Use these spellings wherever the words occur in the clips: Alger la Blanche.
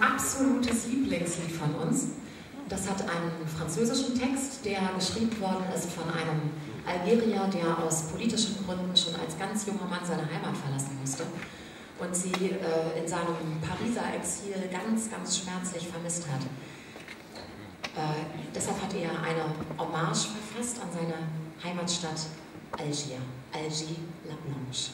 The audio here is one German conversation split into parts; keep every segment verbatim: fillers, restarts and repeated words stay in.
absolutes Lieblingslied von uns. Das hat einen französischen Text, der geschrieben worden ist von einem Algerier, der aus politischen Gründen schon als ganz junger Mann seine Heimat verlassen musste und sie äh, in seinem Pariser Exil ganz, ganz schmerzlich vermisst hat. Äh, deshalb hat er eine Hommage verfasst an seine Heimatstadt Alger, Alger la Blanche.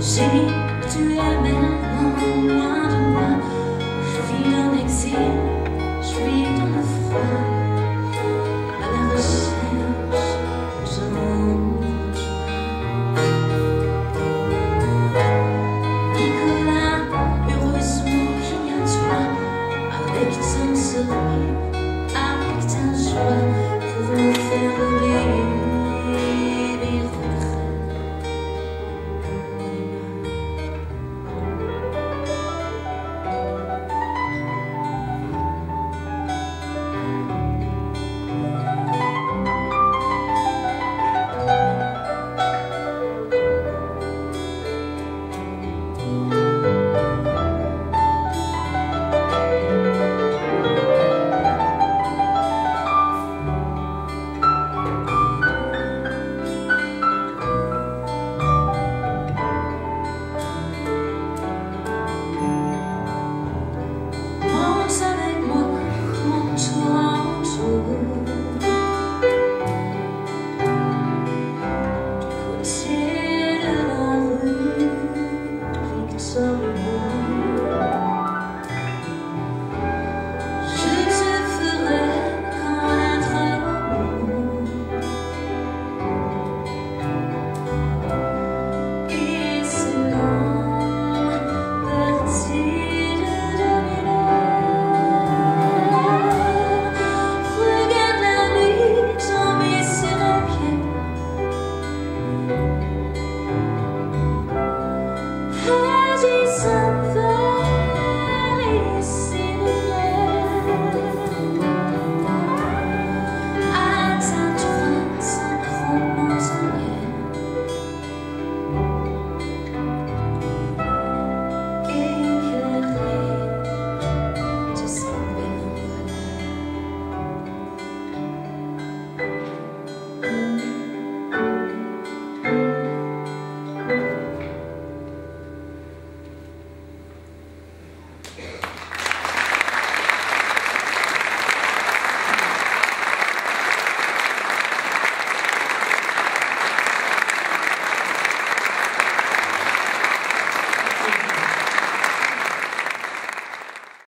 J'ai tu es maintenant moi.